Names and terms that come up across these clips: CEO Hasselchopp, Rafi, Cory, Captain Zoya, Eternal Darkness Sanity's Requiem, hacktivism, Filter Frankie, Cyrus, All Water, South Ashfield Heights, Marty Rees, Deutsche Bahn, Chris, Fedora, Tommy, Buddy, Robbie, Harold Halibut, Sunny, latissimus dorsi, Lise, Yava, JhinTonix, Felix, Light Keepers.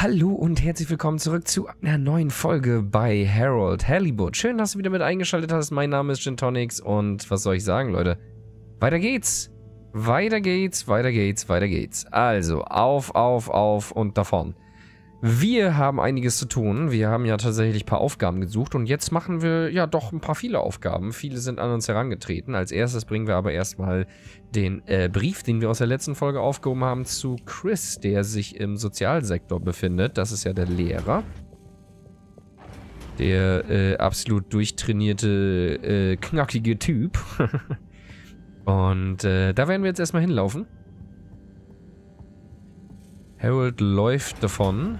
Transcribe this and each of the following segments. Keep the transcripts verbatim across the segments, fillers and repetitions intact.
Hallo und herzlich willkommen zurück zu einer neuen Folge bei Harold Halibut. Schön, dass du wieder mit eingeschaltet hast. Mein Name ist JhinTonix und was soll ich sagen, Leute? Weiter geht's. Weiter geht's, weiter geht's, weiter geht's. Also, auf, auf, auf und davon. Wir haben einiges zu tun. Wir haben ja tatsächlich ein paar Aufgaben gesucht und jetzt machen wir ja doch ein paar viele Aufgaben. Viele sind an uns herangetreten. Als erstes bringen wir aber erstmal den äh, Brief, den wir aus der letzten Folge aufgehoben haben, zu Chris, der sich im Sozialsektor befindet. Das ist ja der Lehrer. Der äh, absolut durchtrainierte, äh, knackige Typ. Und äh, da werden wir jetzt erstmal hinlaufen. Harold läuft davon.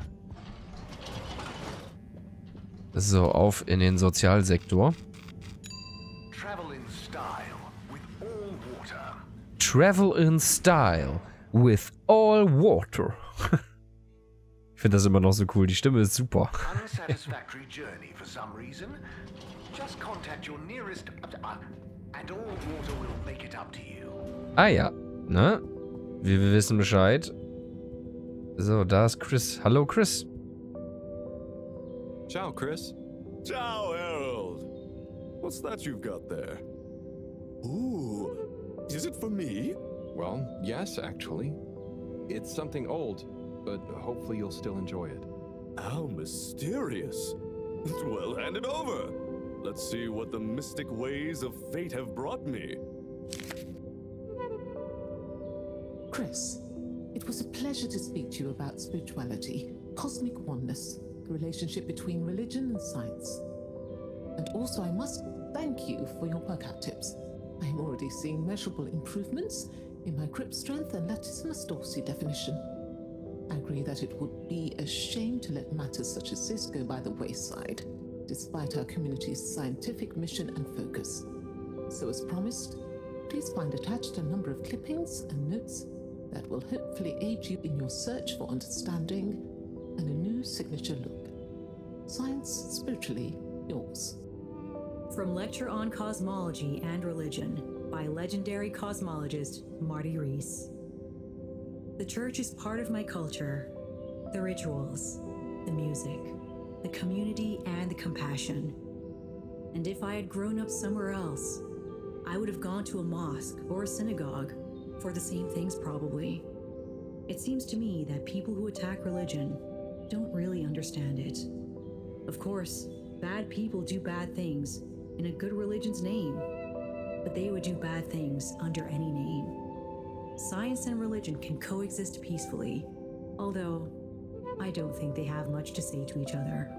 So, auf in den Sozialsektor. Travel in Style with All Water. Travel in Style with All Water. Ich finde das immer noch so cool. Die Stimme ist super. Unsatisfactory journey for some reason. Just contact your nearest and All Water will make it up to you. Ah ja, ne? Wir, wir wissen Bescheid. So, da ist Chris. Hallo, Chris. Ciao, Chris. Ciao, Harold. What's that you've got there? Ooh, is it for me? Well, yes, actually. It's something old, but hopefully you'll still enjoy it. How mysterious. Well, hand it over. Let's see what the mystic ways of fate have brought me. Chris. It was a pleasure to speak to you about spirituality, cosmic oneness, the relationship between religion and science. And also I must thank you for your workout tips. I am already seeing measurable improvements in my grip strength and latissimus dorsi definition. I agree that it would be a shame to let matters such as this go by the wayside, despite our community's scientific mission and focus. So as promised, please find attached a number of clippings and notes that will hopefully aid you in your search for understanding and a new signature look. Science Spiritually Yours. From Lecture on Cosmology and Religion by legendary cosmologist Marty Rees. The church is part of my culture, the rituals, the music, the community, and the compassion. And if I had grown up somewhere else, I would have gone to a mosque or a synagogue for the same things, probably. It seems to me that people who attack religion don't really understand it. Of course, bad people do bad things in a good religion's name, but they would do bad things under any name. Science and religion can coexist peacefully, although I don't think they have much to say to each other.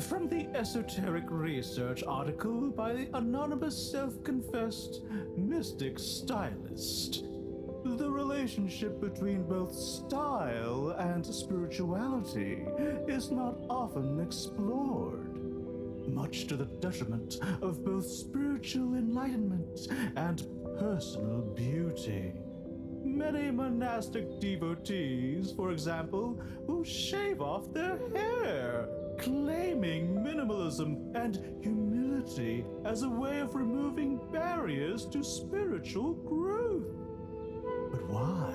From the esoteric research article by the anonymous self-confessed mystic stylist. The relationship between both style and spirituality is not often explored, much to the detriment of both spiritual enlightenment and personal beauty. Many monastic devotees, for example, will shave off their hair, claiming minimalism and humility as a way of removing barriers to spiritual growth. But why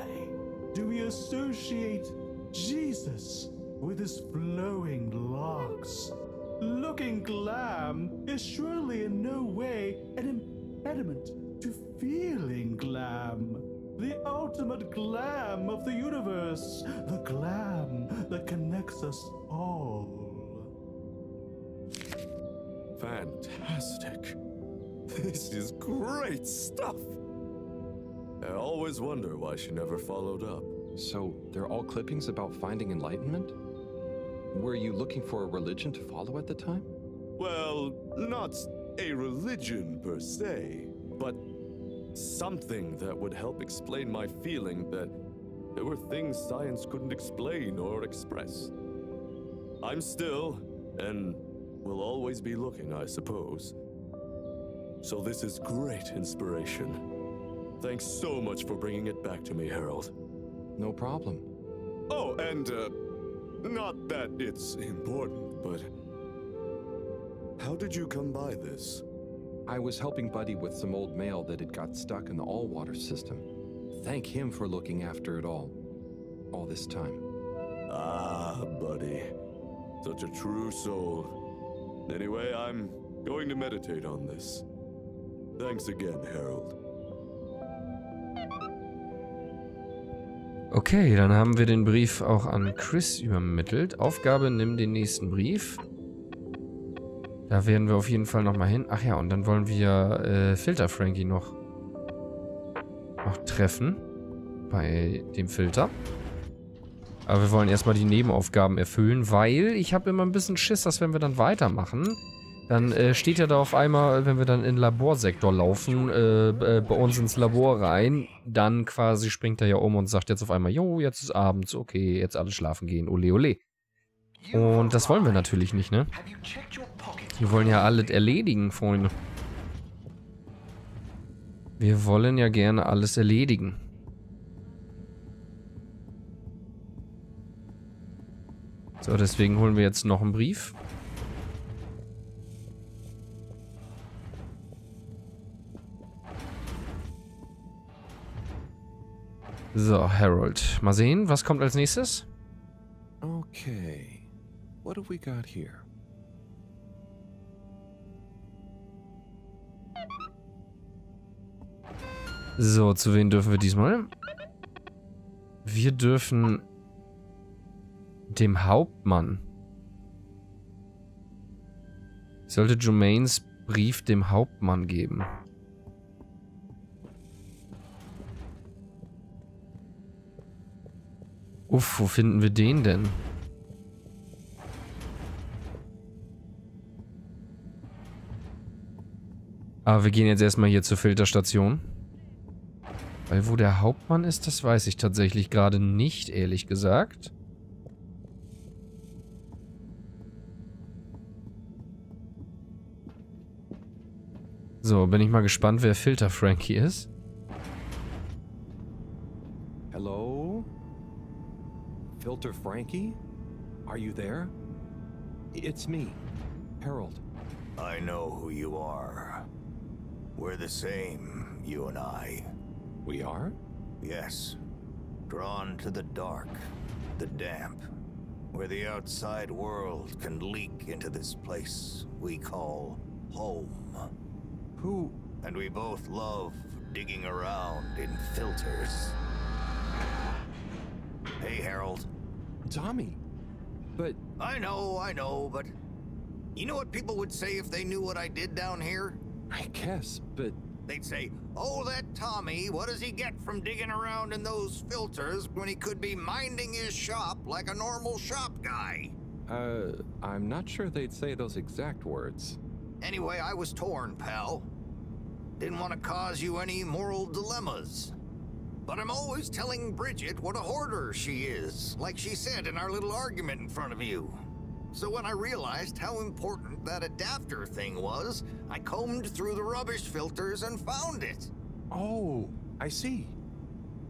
do we associate Jesus with his flowing locks? Looking glam is surely in no way an impediment to feeling glam. The ultimate glam of the universe, the glam that connects us all. Fantastic. This is great stuff. I always wonder why she never followed up. So, they're all clippings about finding enlightenment? Were you looking for a religion to follow at the time? Well, not a religion per se, but something that would help explain my feeling that there were things science couldn't explain or express. I'm still, and will always be looking, I suppose. So this is great inspiration. Thanks so much for bringing it back to me, Harold. No problem. Oh, and uh, not that it's important, but how did you come by this? I was helping Buddy with some old mail that had got stuck in the All Water system. Thank him for looking after it all, all this time. Ah, buddy. Such a true soul. Anyway, I'm going to meditate on this. Thanks again, Harold. Okay, dann haben wir den Brief auch an Chris übermittelt. Aufgabe, nimm den nächsten Brief. Da werden wir auf jeden Fall nochmal hin. Ach ja, und dann wollen wir äh, Filter Frankie noch, noch treffen. Bei dem Filter. Aber wir wollen erstmal die Nebenaufgaben erfüllen, weil ich habe immer ein bisschen Schiss, dass wenn wir dann weitermachen, dann äh, steht ja da auf einmal, wenn wir dann in den Laborsektor laufen, äh, äh, bei uns ins Labor rein, dann quasi springt er ja um und sagt jetzt auf einmal, jo, jetzt ist abends, okay, jetzt alle schlafen gehen, ole ole. Und das wollen wir natürlich nicht, ne? Wir wollen ja alles erledigen, Freunde. Wir wollen ja gerne alles erledigen. So, deswegen holen wir jetzt noch einen Brief. So, Harold. Mal sehen, was kommt als nächstes? Okay. What have we got here? So, zu wem dürfen wir diesmal? Wir dürfen dem Hauptmann. Ich sollte Jumaines Brief dem Hauptmann geben. Uff, wo finden wir den denn? Aber wir gehen jetzt erstmal hier zur Filterstation. Weil wo der Hauptmann ist, das weiß ich tatsächlich gerade nicht, ehrlich gesagt. So, bin ich mal gespannt, wer Filter Frankie ist. Hello? Filter Frankie? Are you there? It's me, Harold. I know who you are. We're the same, you and I. We are? Yes. Drawn to the dark, the damp, where the outside world can leak into this place we call home. Who? And we both love digging around in filters. Hey, Harold. Tommy. But... I know, I know, but... You know what people would say if they knew what I did down here? I guess, but... They'd say, oh, that Tommy, what does he get from digging around in those filters when he could be minding his shop like a normal shop guy? Uh, I'm not sure they'd say those exact words. Anyway, I was torn, pal. Didn't want to cause you any moral dilemmas. But I'm always telling Bridget what a hoarder she is, like she said in our little argument in front of you. So when I realized how important that adapter thing was, I combed through the rubbish filters and found it. Oh, I see.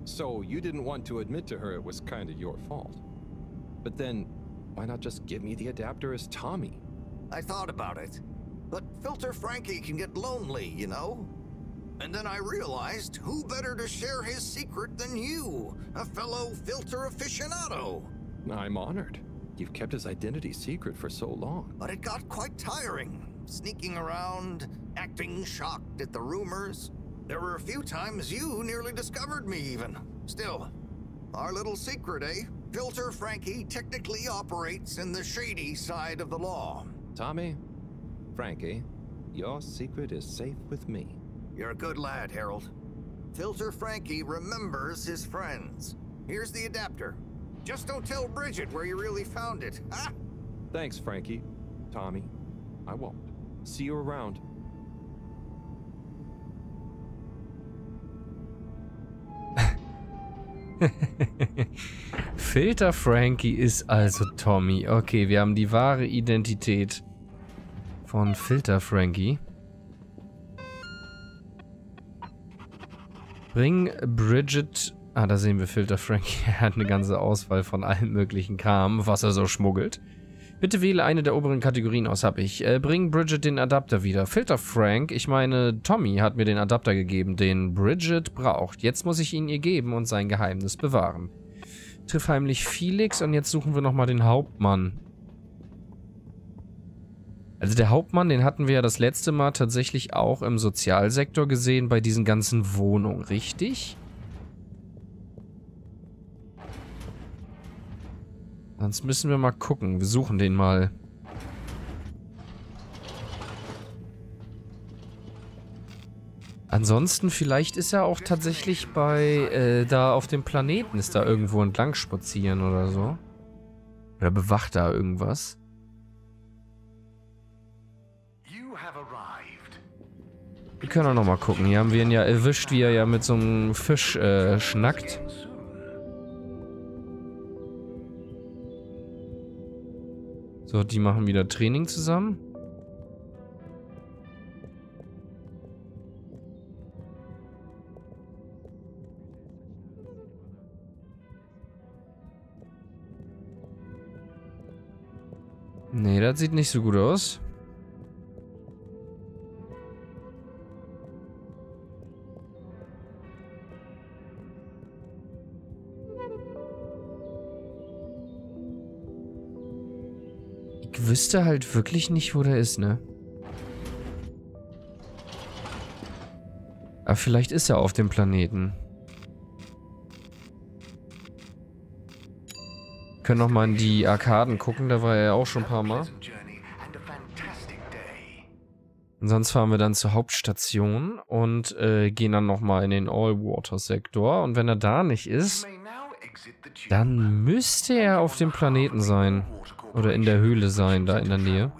So you didn't want to admit to her it was kind of your fault. But then, why not just give me the adapter as Tommy? I thought about it. But Filter Frankie can get lonely, you know? And then I realized, who better to share his secret than you, a fellow filter aficionado? I'm honored. You've kept his identity secret for so long. But it got quite tiring. Sneaking around, acting shocked at the rumors. There were a few times you nearly discovered me, even. Still, our little secret, eh? Filter Frankie technically operates in the shady side of the law. Tommy? Frankie, your secret is safe with me. You're a good lad, Harold. Filter Frankie remembers his friends. Here's the adapter. Just don't tell Bridget where you really found it, huh? Thanks, Frankie. Tommy, I won't. See you around. Filter Frankie ist also Tommy. Okay, wir haben die wahre Identität von Filter Frankie. Bring Bridget... Ah, da sehen wir Filter Frankie. Er hat eine ganze Auswahl von allen möglichen Kram, was er so schmuggelt. Bitte wähle eine der oberen Kategorien aus, hab ich. Äh, bring Bridget den Adapter wieder. Filter Frank, ich meine, Tommy hat mir den Adapter gegeben, den Bridget braucht. Jetzt muss ich ihn ihr geben und sein Geheimnis bewahren. Triff heimlich Felix und jetzt suchen wir nochmal den Hauptmann. Also der Hauptmann, den hatten wir ja das letzte Mal tatsächlich auch im Sozialsektor gesehen, bei diesen ganzen Wohnungen, richtig? Sonst müssen wir mal gucken. Wir suchen den mal. Ansonsten, vielleicht ist er auch tatsächlich bei, äh, da auf dem Planeten, ist da irgendwo entlang spazieren oder so. Oder bewacht da irgendwas. Wir können auch noch mal gucken. Hier haben wir ihn ja erwischt, wie er ja mit so einem Fisch äh, schnackt. So, die machen wieder Training zusammen. Nee, das sieht nicht so gut aus. Ich wüsste halt wirklich nicht, wo der ist, ne? Aber vielleicht ist er auf dem Planeten. Wir können nochmal in die Arkaden gucken, da war er ja auch schon ein paar Mal. Und sonst fahren wir dann zur Hauptstation und äh, gehen dann nochmal in den All Water Sektor. Und wenn er da nicht ist, dann müsste er auf dem Planeten sein. Oder in der Höhle sein, da in der Nähe.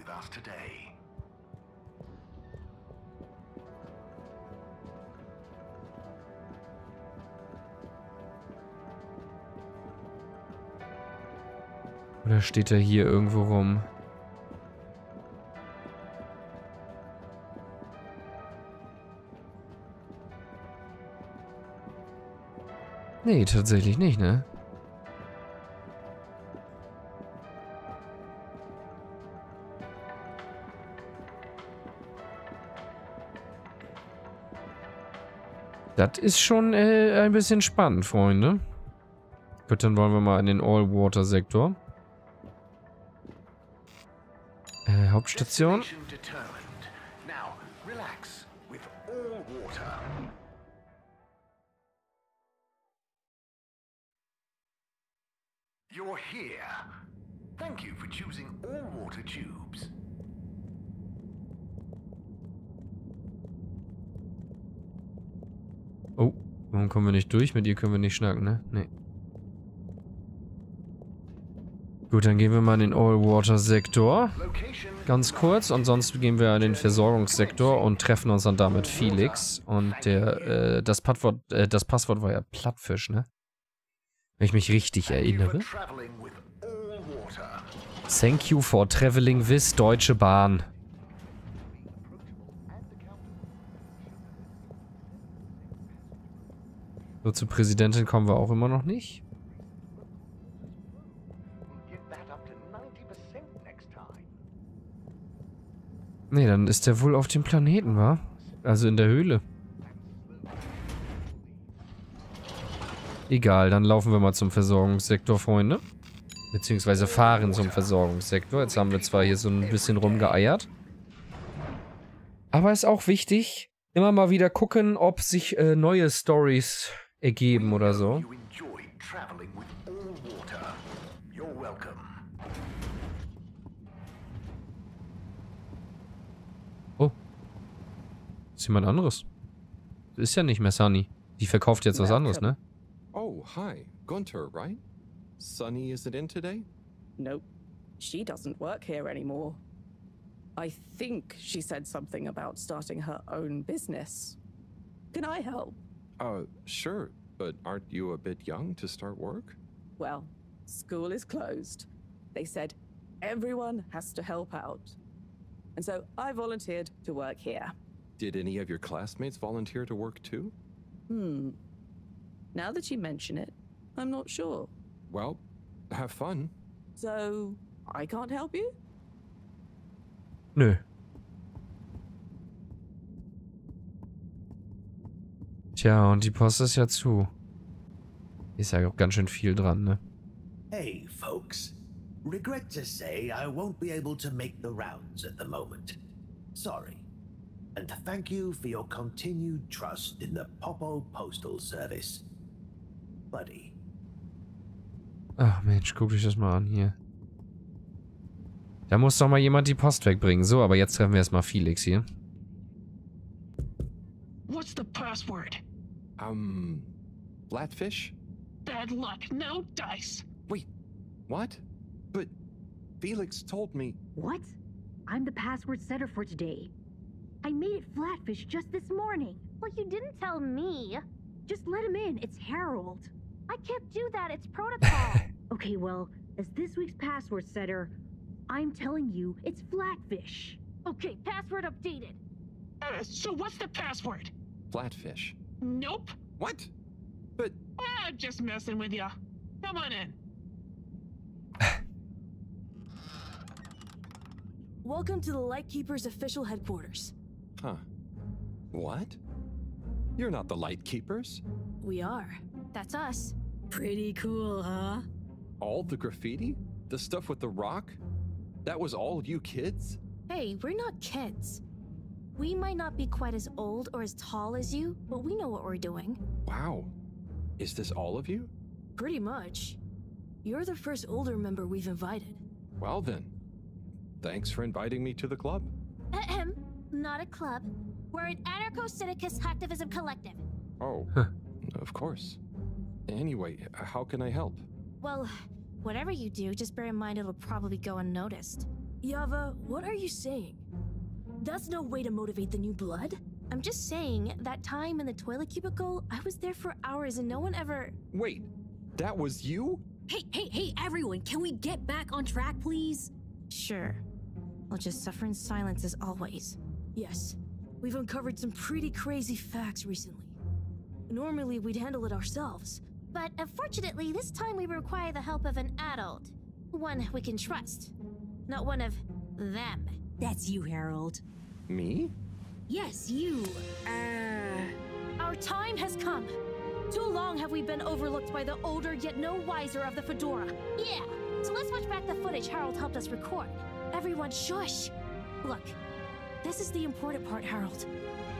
Oder steht er hier irgendwo rum? Nee, tatsächlich nicht, ne? Das ist schon äh, ein bisschen spannend, Freunde. Gut, dann wollen wir mal in den All-Water-Sektor. Äh, Hauptstation. Oh, warum kommen wir nicht durch? Mit ihr können wir nicht schnacken, ne? Nee. Gut, dann gehen wir mal in den All-Water-Sektor. Ganz kurz. Und sonst gehen wir in den Versorgungssektor und treffen uns dann da mit Felix. Und der, äh, das Passwort, äh, das Passwort war ja Plattfisch, ne? Wenn ich mich richtig erinnere. Thank you for traveling with Deutsche Bahn. So, zur Präsidentin kommen wir auch immer noch nicht. Nee, dann ist der wohl auf dem Planeten, wa? Also in der Höhle. Egal, dann laufen wir mal zum Versorgungssektor, Freunde. Beziehungsweise fahren zum Versorgungssektor. Jetzt haben wir zwar hier so ein bisschen rumgeeiert. Aber ist auch wichtig, immer mal wieder gucken, ob sich äh, neue Stories ergeben oder so. Oh. Ist jemand anderes. Ist ja nicht mehr Sunny. Die verkauft jetzt was anderes, ne? Oh, hi. Gunter, right? Sunny isn't in today? Nope. She doesn't work here anymore. I think she said something about starting her own business. Can I help? Uh, sure, but aren't you a bit young to start work? Well, school is closed. They said everyone has to help out. And so I volunteered to work here. Did any of your classmates volunteer to work too? Hmm. Now that you mention it, I'm not sure. Well, have fun. So, I can't help you? Nö. Tja, und die Post ist ja zu. Ist ja auch ganz schön viel dran, ne? Hey, folks. Regret to say I won't be able to make the rounds at the moment. Sorry. And thank you for your continued trust in the Popo Postal Service. Buddy. Ach Mensch, guck dich das mal an hier. Da muss doch mal jemand die Post wegbringen. So, aber jetzt treffen wir erstmal Felix hier. What's the password? Um, Flatfish? Bad luck, no dice. Wait, what? But Felix told me. What? I'm the password setter for today. I made it Flatfish just this morning. Well, you didn't tell me. Just let him in. It's Harold. I can't do that. It's protocol. Okay, well, as this week's password setter, I'm telling you, it's Flatfish. Okay, password updated. Uh, so what's the password? Flatfish. Nope. What? But... Ah, just messing with ya. Come on in. Welcome to the Light Keepers' official headquarters. Huh. What? You're not the Light Keepers? We are. That's us. Pretty cool, huh? All the graffiti? The stuff with the rock? That was all you kids? Hey, we're not kids. We might not be quite as old or as tall as you, but we know what we're doing. Wow. Is this all of you? Pretty much. You're the first older member we've invited. Well then, thanks for inviting me to the club. Ahem. Not a club. We're an anarcho-syndicalist hacktivism collective. Oh, of course. Anyway, how can I help? Well, whatever you do, just bear in mind it'll probably go unnoticed. Yava, what are you saying? That's no way to motivate the new blood. I'm just saying, that time in the toilet cubicle, I was there for hours and no one ever... Wait, that was you? Hey, hey, hey, everyone, can we get back on track, please? Sure. I'll just suffer in silence as always. Yes, we've uncovered some pretty crazy facts recently. Normally, we'd handle it ourselves. But unfortunately, this time we require the help of an adult. One we can trust. Not one of them. That's you, Harold. Me? Yes, you. Uh... Our time has come. Too long have we been overlooked by the older yet no wiser of the Fedora. Yeah, so let's watch back the footage Harold helped us record. Everyone shush. Look, this is the important part, Harold.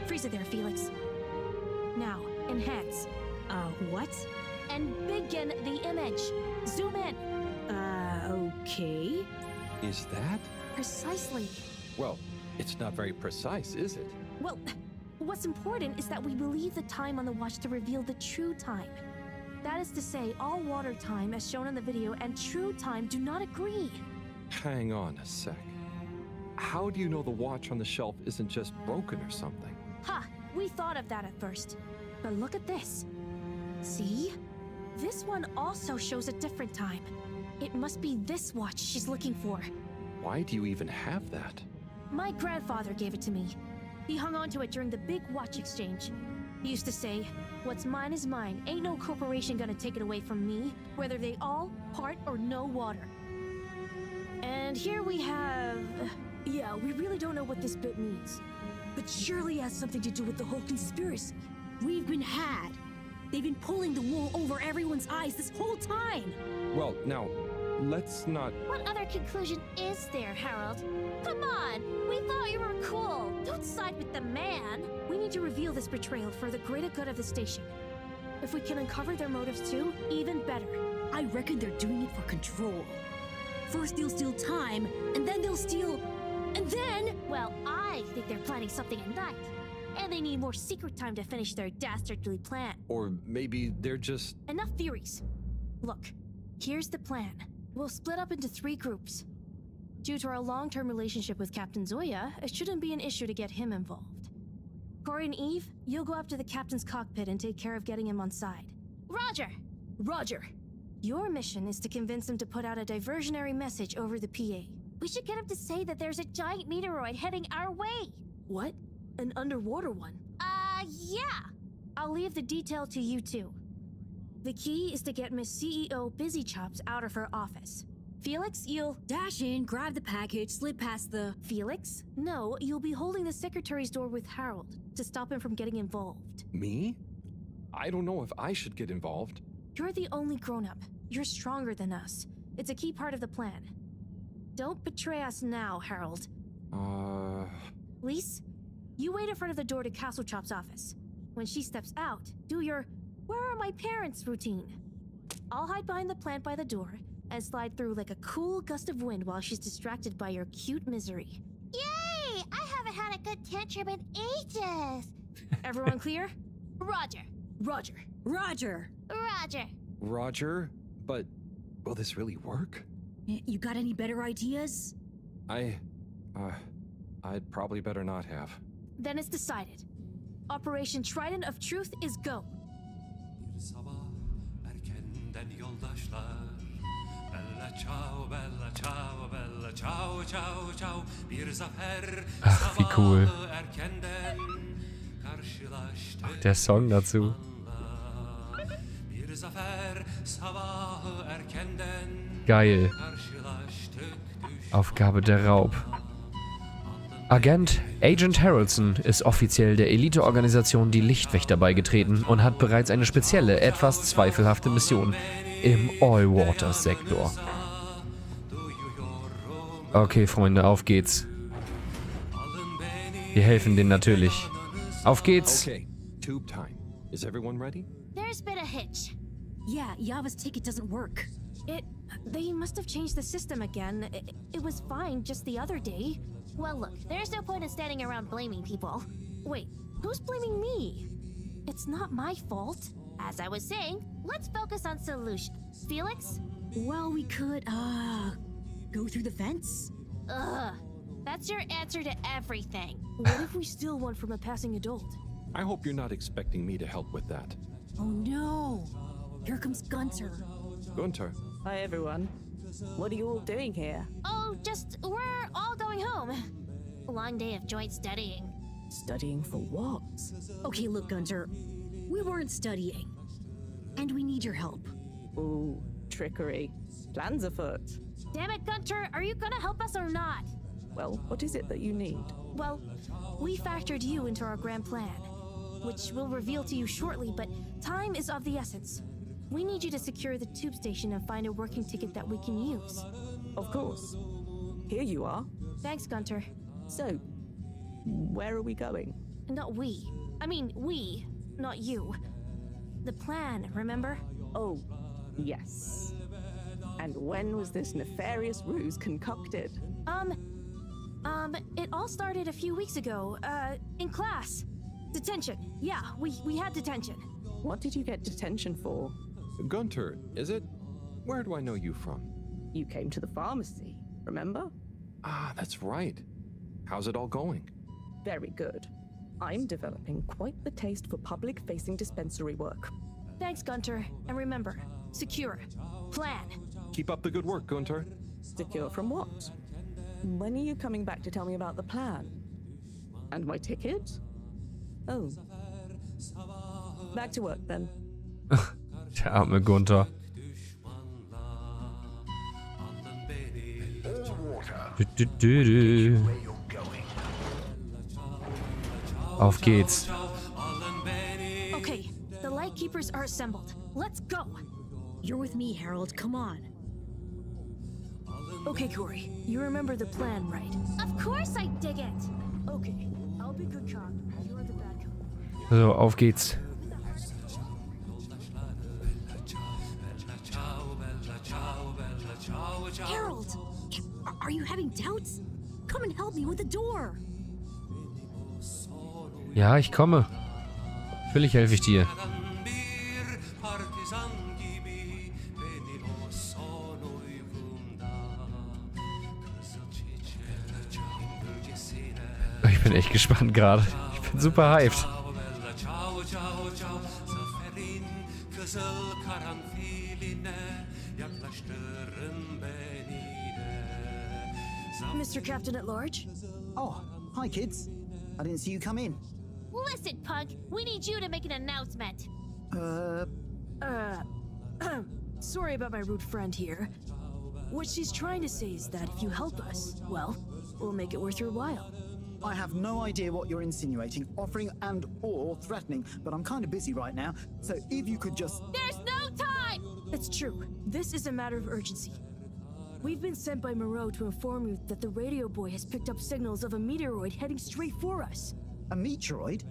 Freeze it there, Felix. Now, enhance. Uh, what? And begin the image. Zoom in. Uh, okay. Is that? Precisely. Well, it's not very precise, is it? Well, what's important is that we believe the time on the watch to reveal the true time. That is to say, all water time as shown in the video and true time do not agree. Hang on a sec. How do you know the watch on the shelf isn't just broken or something? Ha! We thought of that at first. But look at this. See? This one also shows a different time. It must be this watch she's looking for. Why do you even have that? My grandfather gave it to me. He hung on to it during the big watch exchange. He used to say, what's mine is mine. Ain't no corporation gonna take it away from me, whether they all, part, or no water. And here we have... Yeah, we really don't know what this bit means. But surely it has something to do with the whole conspiracy. We've been had. They've been pulling the wool over everyone's eyes this whole time. Well, now... Let's not... What other conclusion is there, Harold? Come on! We thought you were cool! Don't side with the man! We need to reveal this betrayal for the greater good of the station. If we can uncover their motives too, even better. I reckon they're doing it for control. First they'll steal time, and then they'll steal... And then... Well, I think they're planning something at night. And they need more secret time to finish their dastardly plan. Or maybe they're just... Enough theories. Look, here's the plan. We'll split up into three groups. Due to our long-term relationship with Captain Zoya, it shouldn't be an issue to get him involved. Cory and Eve, you'll go up to the captain's cockpit and take care of getting him on side. Roger! Roger! Your mission is to convince him to put out a diversionary message over the P A. We should get him to say that there's a giant meteoroid heading our way! What? An underwater one? Uh, yeah! I'll leave the detail to you two. The key is to get Miss C E O Busy Chops out of her office. Felix, you'll... Dash in, grab the package, slip past the... Felix? No, you'll be holding the secretary's door with Harold to stop him from getting involved. Me? I don't know if I should get involved. You're the only grown-up. You're stronger than us. It's a key part of the plan. Don't betray us now, Harold. Uh... Lise, you wait in front of the door to Castle Chop's office. When she steps out, do your "Where are my parents?" routine. I'll hide behind the plant by the door and slide through like a cool gust of wind while she's distracted by your cute misery. Yay! I haven't had a good tantrum in ages! Everyone clear? Roger. Roger. Roger. Roger. Roger? But will this really work? You got any better ideas? I... uh... I'd probably better not have. Then it's decided. Operation Trident of Truth is go. Ach, wie cool. Ach, der Song dazu. Geil. Aufgabe der Raub. Agent Agent Harrelson ist offiziell der Eliteorganisation die Lichtwächter beigetreten und hat bereits eine spezielle, etwas zweifelhafte Mission im All-Water-Sektor. Okay, Freunde, auf geht's. Wir helfen denen natürlich. Auf geht's. Okay, tube time. Is everyone ready? There's been a hitch. Yeah, Yava's ticket doesn't work. It they must have changed the system again. It, it was fine just the other day. Well, look, there's no point in standing around blaming people. Wait, who's blaming me? It's not my fault. As I was saying, let's focus on solutions. Felix? Well, we could, uh, go through the fence? Ugh, that's your answer to everything. What if we steal one from a passing adult? I hope you're not expecting me to help with that. Oh no! Here comes Gunter. Gunter? Hi, everyone. What are you all doing here? Oh, just, we're all going home. Long day of joint studying. Studying for what? Okay, look, Gunter. We weren't studying. And we need your help. Ooh, trickery. Plans afoot. Damn it, Gunter, are you gonna help us or not? Well, what is it that you need? Well, we factored you into our grand plan, which we'll reveal to you shortly, but time is of the essence. We need you to secure the tube station and find a working ticket that we can use. Of course. Here you are. Thanks, Gunter. So, where are we going? Not we. I mean, we, not you. The plan, remember? Oh, yes. And when was this nefarious ruse concocted? Um, um, it all started a few weeks ago, uh, in class. Detention. Yeah, we, we had detention. What did you get detention for? Gunter, is it? Where do I know you from? You came to the pharmacy, remember? Ah, that's right. How's it all going? Very good. I'm developing quite the taste for public-facing dispensary work. Thanks, Gunter. And remember, secure. Plan. Keep up the good work, Gunter. Secure from what? When are you coming back to tell me about the plan? And my ticket? Oh. Back to work, then. Der arme Gunter. Du, du, du, du. Auf geht's. Okay, the Light Keepers are assembled. Let's go. You're with me, Harold. Come on. Okay, Cory. You remember the plan, right? Of course I dig it. Okay, I'll be good cop. You're the bad cop. So, auf geht's. Harold, are you having doubts? Come and help me with the door. Ja, ich komme. Völlig helfe ich dir. Ich bin echt gespannt gerade. Ich bin super hyped. Mister Captain at large? Oh, hi kids. I didn't see you come in. Listen, punk, we need you to make an announcement. Uh, uh, sorry about my rude friend here. What she's trying to say is that if you help us, well, we'll make it worth your while. I have no idea what you're insinuating, offering and or threatening, but I'm kind of busy right now, so if you could just... There's no time! It's true. This is a matter of urgency. We've been sent by Moreau to inform you that the radio boy has picked up signals of a meteoroid heading straight for us. A meteoroid?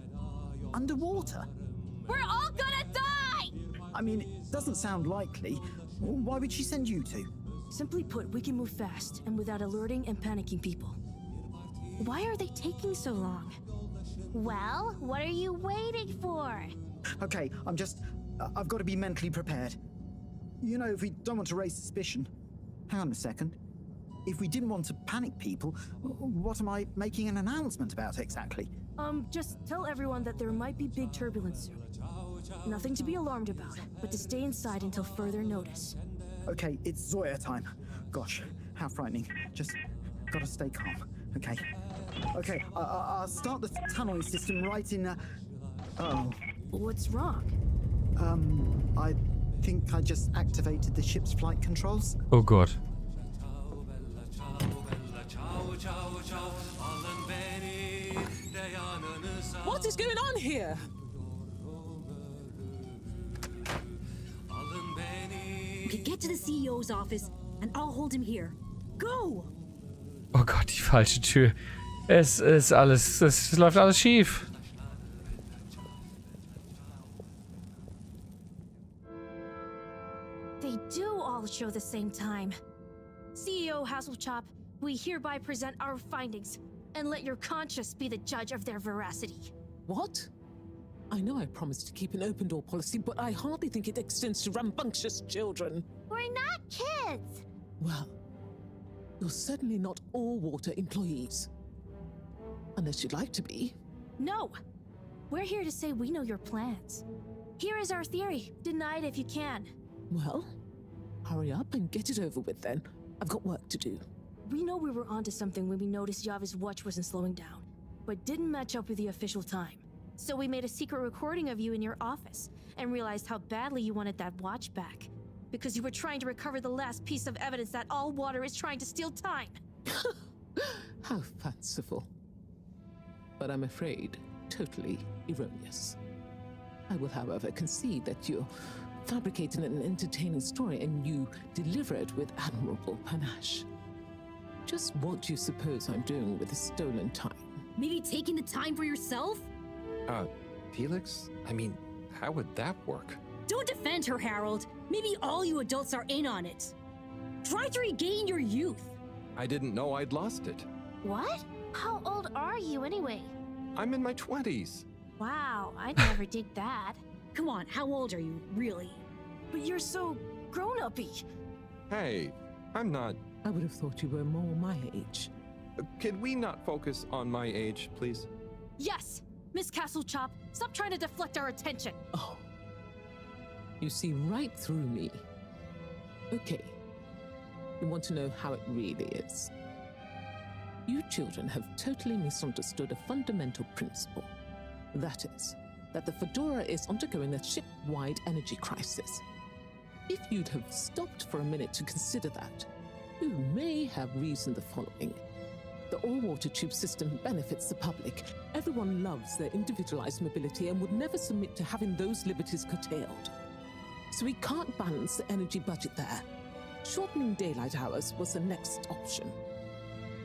Underwater? We're all gonna die! I mean, it doesn't sound likely. Why would she send you two? Simply put, we can move fast and without alerting and panicking people. Why are they taking so long? Well, what are you waiting for? Okay, I'm just... I've got to be mentally prepared. You know, if we don't want to raise suspicion... Hang on a second. If we didn't want to panic people, what am I making an announcement about exactly? Um, just tell everyone that there might be big turbulence soon. Nothing to be alarmed about, but to stay inside until further notice. Okay, it's Zoya time. Gosh, how frightening. Just gotta stay calm. Okay. Okay, I I'll start the tunneling system right in, uh... Oh. What's wrong? Um, I... I think I just activated the ship's flight controls. Oh Gott. What is going on here? Okay, get to the C E O's office and I'll hold him here. Go! Oh Gott, die falsche Tür. Es ist alles, es läuft alles schief. Show the same time. C E O Hasselchopp, we hereby present our findings and let your conscience be the judge of their veracity. What? I know I promised to keep an open door policy, but I hardly think it extends to rambunctious children. We're not kids! Well, you're certainly not All Water employees. Unless you'd like to be. No! We're here to say we know your plans. Here is our theory. Deny it if you can. Well... Hurry up and get it over with then. I've got work to do. We know we were onto something when we noticed Yava's watch wasn't slowing down, but didn't match up with the official time. So we made a secret recording of you in your office and realized how badly you wanted that watch back. Because you were trying to recover the last piece of evidence that All Water is trying to steal time. How fanciful. But I'm afraid, totally erroneous. I will, however, concede that you're... fabricated an entertaining story and you deliver it with admirable panache. Just what do you suppose I'm doing with the stolen time? Maybe taking the time for yourself? Uh, Felix? I mean, how would that work? Don't defend her, Harold. Maybe all you adults are in on it. Try to regain your youth. I didn't know I'd lost it. What? How old are you anyway? I'm in my twenties. Wow, I never did that. Come on, how old are you, really? But you're so grown-uppy. Hey, I'm not... I would have thought you were more my age. Uh, can we not focus on my age, please? Yes! Miss Castlechop, stop trying to deflect our attention! Oh. You see right through me. Okay. You want to know how it really is. You children have totally misunderstood a fundamental principle. That is... that the Fedora is undergoing a ship-wide energy crisis. If you'd have stopped for a minute to consider that, you may have reasoned the following. The all-water tube system benefits the public. Everyone loves their individualized mobility and would never submit to having those liberties curtailed. So we can't balance the energy budget there. Shortening daylight hours was the next option.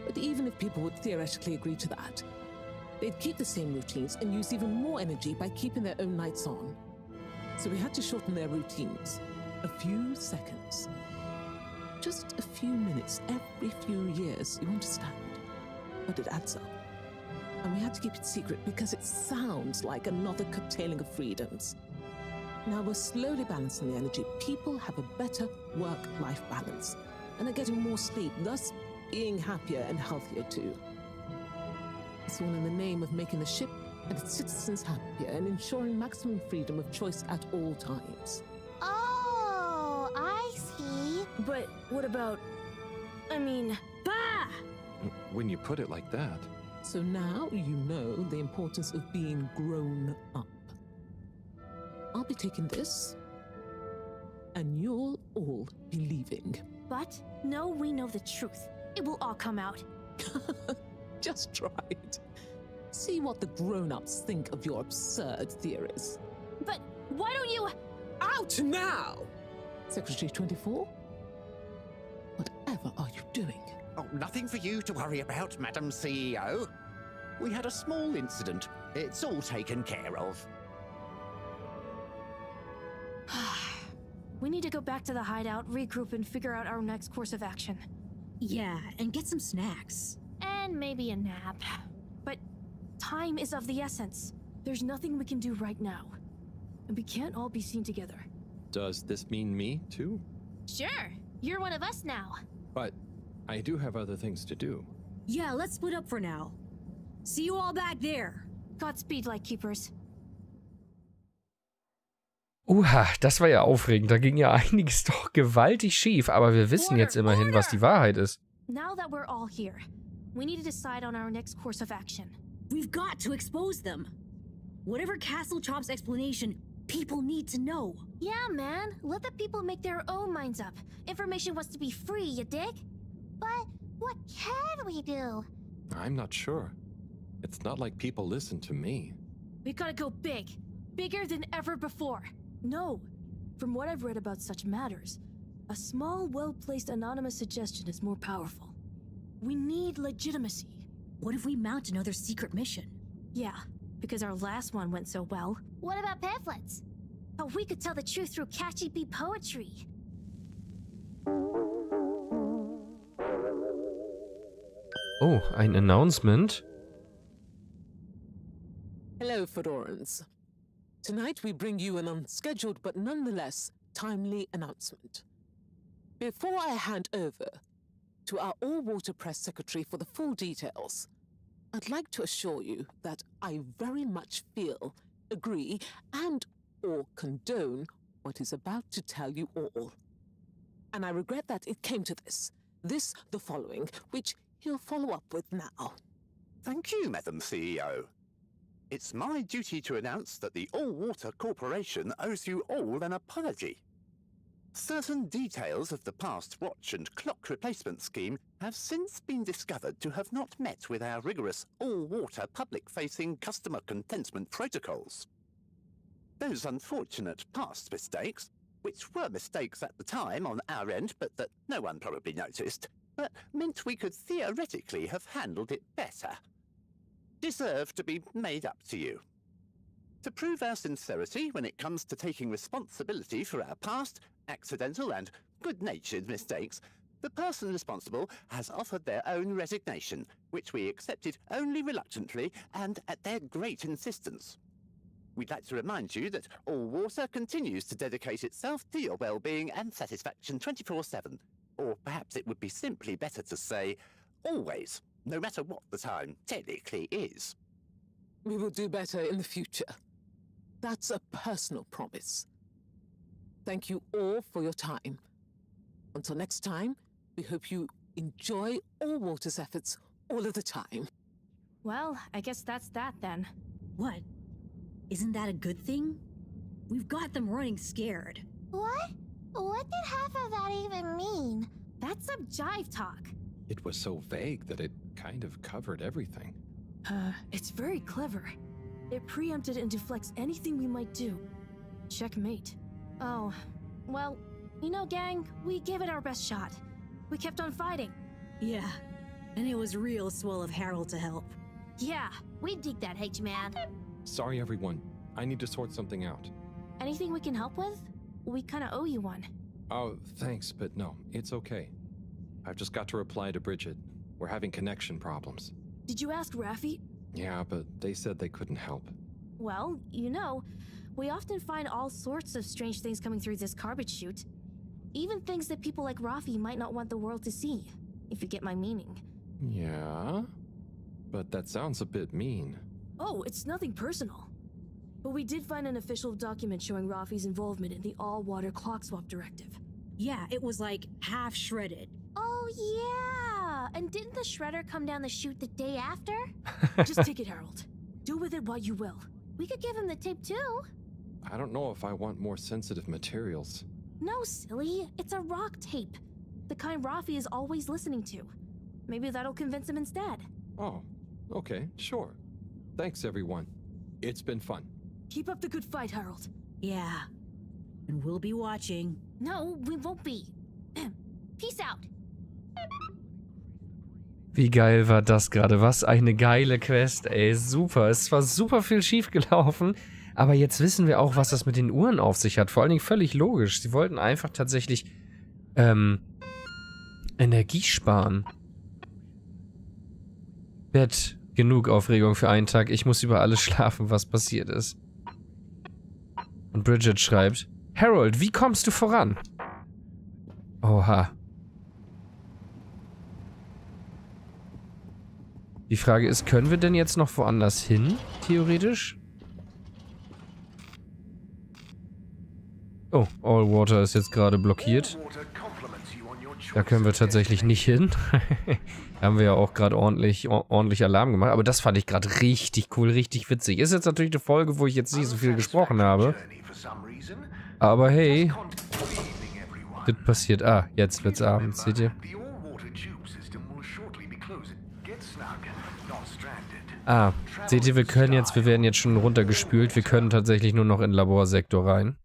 But even if people would theoretically agree to that, they'd keep the same routines and use even more energy by keeping their own lights on. So we had to shorten their routines. A few seconds. Just a few minutes every few years, you understand? But it adds up. And we had to keep it secret because it sounds like another curtailing of freedoms. Now we're slowly balancing the energy. People have a better work-life balance and are getting more sleep, thus being happier and healthier too. It's all in the name of making the ship and its citizens happier and ensuring maximum freedom of choice at all times. Oh, I see. But what about... I mean... Bah! When you put it like that... So now you know the importance of being grown up. I'll be taking this, and you'll all be leaving. But no, we know the truth. It will all come out. Just try it. See what the grown-ups think of your absurd theories. But why don't you... Out now! six twenty-four? Whatever are you doing? Oh, nothing for you to worry about, Madam C E O. We had a small incident. It's all taken care of. We need to go back to the hideout, regroup, and figure out our next course of action. Yeah, and get some snacks. And maybe a nap. But time is of the essence. There's nothing we can do right now. And we can't all be seen together. Does this mean me, too? Sure. You're one of us now. But I do have other things to do. Yeah, let's split up for now. See you all back there. Godspeed, Light Keepers. Uha, das war ja aufregend. Da ging ja einiges doch gewaltig schief, aber wir wissen jetzt immerhin, was die Wahrheit ist. Now that we're all here, we need to decide on our next course of action. We've got to expose them. Whatever Castle Chop's explanation, people need to know. Yeah, man. Let the people make their own minds up. Information wants to be free, you dig? But what can we do? I'm not sure. It's not like people listen to me. We've got to go big. Bigger than ever before. No. From what I've read about such matters, a small, well-placed anonymous suggestion is more powerful. We need legitimacy. What if we mount another secret mission? Yeah, because our last one went so well. What about pamphlets? Oh, we could tell the truth through catchy bee poetry. Oh, ein announcement. Hello, Fedorans. Tonight we bring you an unscheduled but nonetheless timely announcement. Before I hand over to our All Water Press Secretary for the full details, I'd like to assure you that I very much feel, agree, and or condone what is about to tell you all. And I regret that it came to this. This, the following, which he'll follow up with now. Thank you, Madam C E O. It's my duty to announce that the All Water Corporation owes you all an apology. Certain details of the past watch and clock replacement scheme have since been discovered to have not met with our rigorous All Water public-facing customer contentment protocols. Those unfortunate past mistakes, which were mistakes at the time on our end but that no one probably noticed, but meant we could theoretically have handled it better, deserve to be made up to you. To prove our sincerity when it comes to taking responsibility for our past, accidental and good-natured mistakes, the person responsible has offered their own resignation, which we accepted only reluctantly and at their great insistence. We'd like to remind you that All Water continues to dedicate itself to your well-being and satisfaction twenty-four seven, or perhaps it would be simply better to say, always. No matter what the time technically is. We will do better in the future. That's a personal promise. Thank you all for your time. Until next time, we hope you enjoy All Water's efforts all of the time. Well, I guess that's that then. What? Isn't that a good thing? We've got them running scared. What? What did half of that even mean? That's some jive talk. It was so vague that it kind of covered everything. Uh, it's very clever. It preempted and deflects anything we might do. Checkmate. Oh, well, you know, gang, we gave it our best shot. We kept on fighting. Yeah, and it was real swell of Harold to help. Yeah, we dig that, H-Man. Sorry, everyone. I need to sort something out. Anything we can help with? We kind of owe you one. Oh, thanks, but no, it's okay. I've just got to reply to Bridget. We're having connection problems. Did you ask Rafi? Yeah, but they said they couldn't help. Well, you know, we often find all sorts of strange things coming through this garbage chute. Even things that people like Rafi might not want the world to see, if you get my meaning. Yeah? But that sounds a bit mean. Oh, it's nothing personal. But we did find an official document showing Rafi's involvement in the all-water clock swap directive. Yeah, it was like half-shredded. Oh, yeah! And didn't the shredder come down the chute the day after? Just take it, Harold. Do with it what you will. We could give him the tape, too. I don't know if I want more sensitive materials. No, silly. It's a rock tape. The kind Rafi is always listening to. Maybe that'll convince him instead. Oh, okay, sure. Thanks, everyone. It's been fun. Keep up the good fight, Harold. Yeah. And we'll be watching. No, we won't be. Peace out. Wie geil war das gerade? Was eine geile Quest, ey. Super. Es war super viel schief gelaufen. Aber jetzt wissen wir auch, was das mit den Uhren auf sich hat. Vor allen Dingen völlig logisch. Sie wollten einfach tatsächlich ähm, Energie sparen. Bett. Genug Aufregung für einen Tag. Ich muss über alles schlafen, was passiert ist. Und Bridget schreibt: Harold, wie kommst du voran? Oha. Die Frage ist, können wir denn jetzt noch woanders hin, theoretisch? Oh, All Water ist jetzt gerade blockiert. Da können wir tatsächlich nicht hin. Da haben wir ja auch gerade ordentlich, ordentlich Alarm gemacht. Aber das fand ich gerade richtig cool, richtig witzig. Ist jetzt natürlich eine Folge, wo ich jetzt nicht so viel gesprochen habe. Aber hey, das passiert. Ah, jetzt wird's abends, seht ihr? Ah, seht ihr, wir können jetzt, wir werden jetzt schon runtergespült. Wir können tatsächlich nur noch in den Laborsektor rein.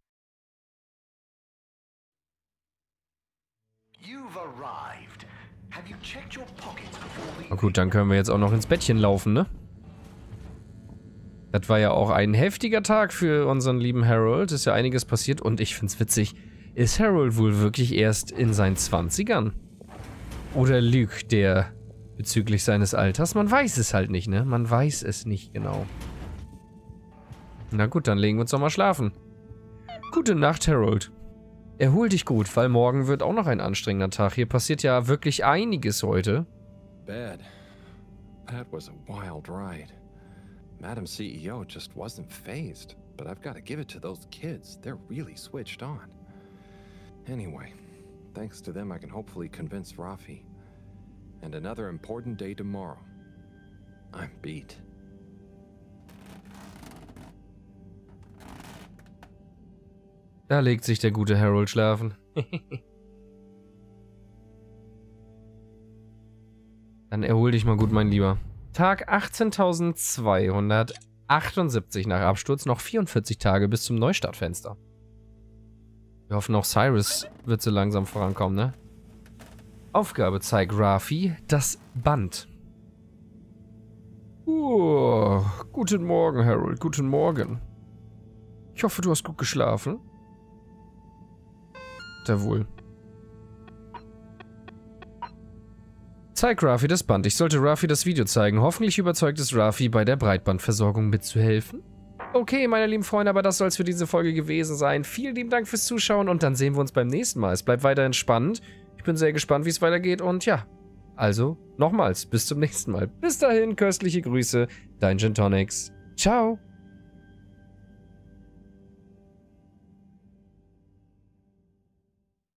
Na gut, dann können wir jetzt auch noch ins Bettchen laufen, ne? Das war ja auch ein heftiger Tag für unseren lieben Harold. Ist ja einiges passiert und ich find's witzig. Ist Harold wohl wirklich erst in seinen Zwanzigern? Oder lügt der bezüglich seines Alters? Man weiß es halt nicht, ne? Man weiß es nicht genau. Na gut, dann legen wir uns doch mal schlafen. Gute Nacht, Harold. Erhol dich gut, weil morgen wird auch noch ein anstrengender Tag. Hier passiert ja wirklich einiges heute. Bed. That was a wild ride. Madam C E O just wasn't phased, but I've got to give it to those kids. They're really switched on. Anyway, thanks to them I can hopefully convince Rafi. And another important day tomorrow. I'm beat. Da legt sich der gute Harold schlafen. Dann erhol dich mal gut, mein Lieber. Tag achtzehntausendzweihundertachtundsiebzig nach Absturz. Noch vierundvierzig Tage bis zum Neustartfenster. Wir hoffen, auch Cyrus wird so langsam vorankommen, ne? Aufgabe: zeigt Rafi das Band. Oh, guten Morgen, Harold. Guten Morgen. Ich hoffe, du hast gut geschlafen. Sehr wohl. Zeig Rafi das Band. Ich sollte Rafi das Video zeigen. Hoffentlich überzeugt es Rafi, bei der Breitbandversorgung mitzuhelfen. Okay, meine lieben Freunde, aber das soll es für diese Folge gewesen sein. Vielen lieben Dank fürs Zuschauen und dann sehen wir uns beim nächsten Mal. Es bleibt weiterhin spannend. Ich bin sehr gespannt, wie es weitergeht und ja. Also, nochmals, bis zum nächsten Mal. Bis dahin, köstliche Grüße. Dein JhinTonix. Ciao.